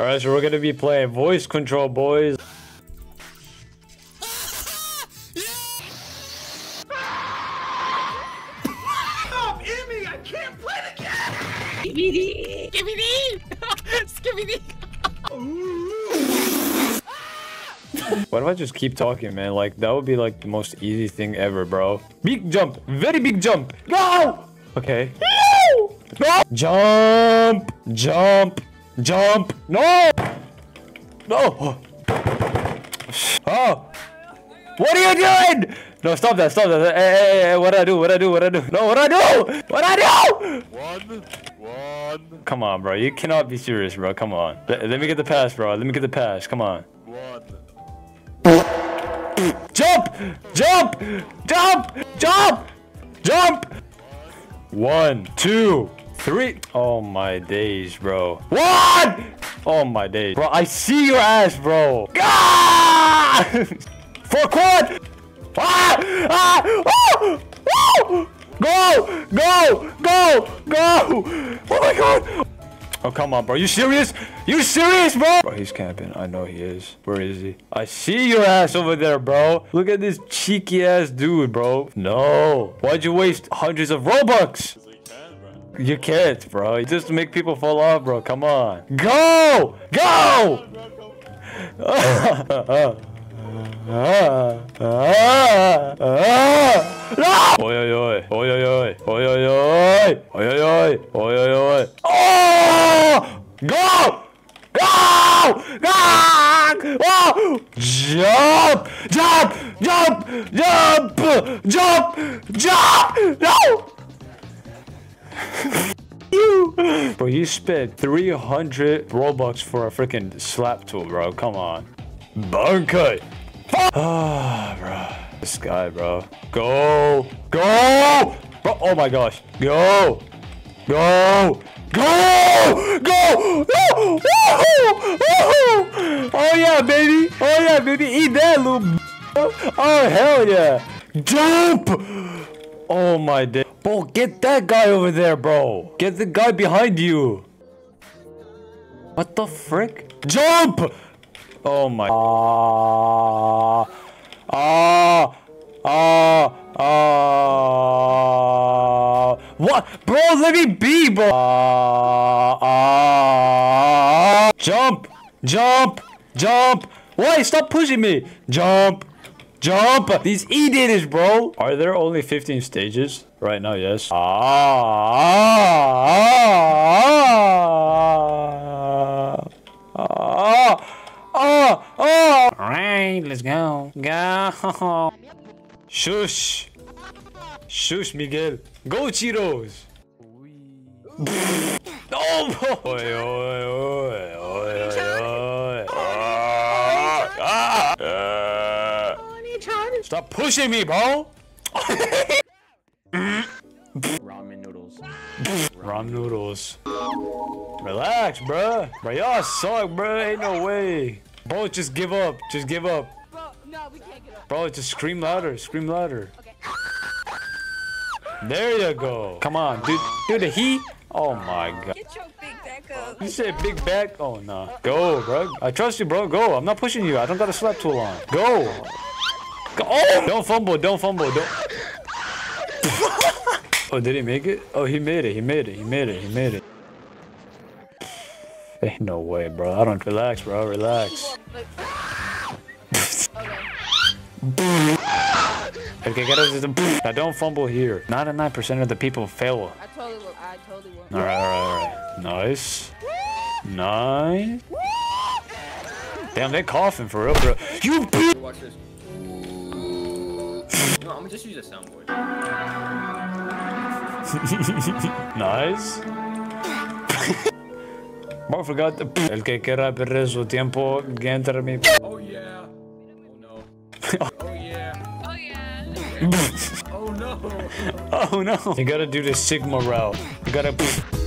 All right, so we're gonna be playing voice control, boys. Why do I just keep talking, man? Like, that would be like the most easy thing ever, bro. Big jump, very big jump. No! Okay. No! No! Jump! Jump! Jump! No! No! Oh! What are you doing? No, stop that, stop that. Hey, hey, hey, what I do, what I do, what I do. No, what I do? What I do? One. Come on, bro. You cannot be serious, bro. Come on. Let me get the pass, bro. Let me get the pass. Come on. One. Jump! Jump! Jump! Jump! Jump! 1, 2, 3. Oh my days, bro. What? Oh my days. Bro, I see your ass, bro. Ah! For quad! Ah! Ah! Oh! Oh! Go! Go! Go! Go! Oh my god! Oh, come on, bro. You serious? You serious, bro? Bro, he's camping. I know he is. Where is he? I see your ass over there, bro. Look at this cheeky ass dude, bro. No. Why'd you waste hundreds of Robux? You can't, bro. You just make people fall off, bro. Come on. Go! Go! Oi, oi, oi. Oi, oi, oi. Oi, oi, oi. Oi, oi, oi. Oi, oi, oi. Oh! Go! Go! Go! Oh! Jump! Jump! Jump! Jump! Jump! Jump! No! Bro, you spent 300 Robux for a freaking slap tool, bro. Come on. Bunkai. Ah, bro. This guy, bro. Go. Go. Bro, oh my gosh. Go. Go. Go. Go. No. Oh yeah, baby. Oh yeah, baby. Eat that, little b. Oh hell yeah. Jump. Oh my day. Bro, get that guy over there, bro. Get the guy behind you. What the frick? Jump! Oh my. What? Bro, let me be, bro. Jump! Jump! Jump! Why? Stop pushing me! Jump! Jump! These E-daters, bro! Are there only 15 stages? Right now, yes. Alright, let's go. Go! Shush! Shush, Miguel. Go, Cheetos! No! Oi, oi, oi, oi, oi, oi. Stop pushing me, bro! Ramen noodles. Ramen noodles. Relax, bruh. Bro, y'all suck, bruh. Ain't no way. Bro, just give up. Just give up. Bro, no, we can't give up. Bro, just scream louder. Scream louder. Okay. There you go. Come on, dude. Do the heat. Oh my god. Get your big back up. You said big back? Oh, no. Nah. Go, bro. I trust you, bro. Go. I'm not pushing you. I don't got a slap tool on. Go. Oh! Don't fumble, don't fumble, don't. Oh, did he make it? Oh, he made it, he made it, he made it, he made it. Ain't no way, bro. I don't. Relax, bro, relax. Okay, get out of this. Now, don't fumble here. 99% of the people fail. I totally will. I totally will. Alright, alright, alright. Nice. Nice. Damn, they coughing for real, bro. You bitch! Watch this. No, I'm gonna just use a soundboard. Nice. I forgot the. El que quiera perder su tiempo, enter me. Oh yeah. Oh no. Oh yeah. Oh yeah. Oh no. Oh no. You gotta do the Sigma route. You gotta.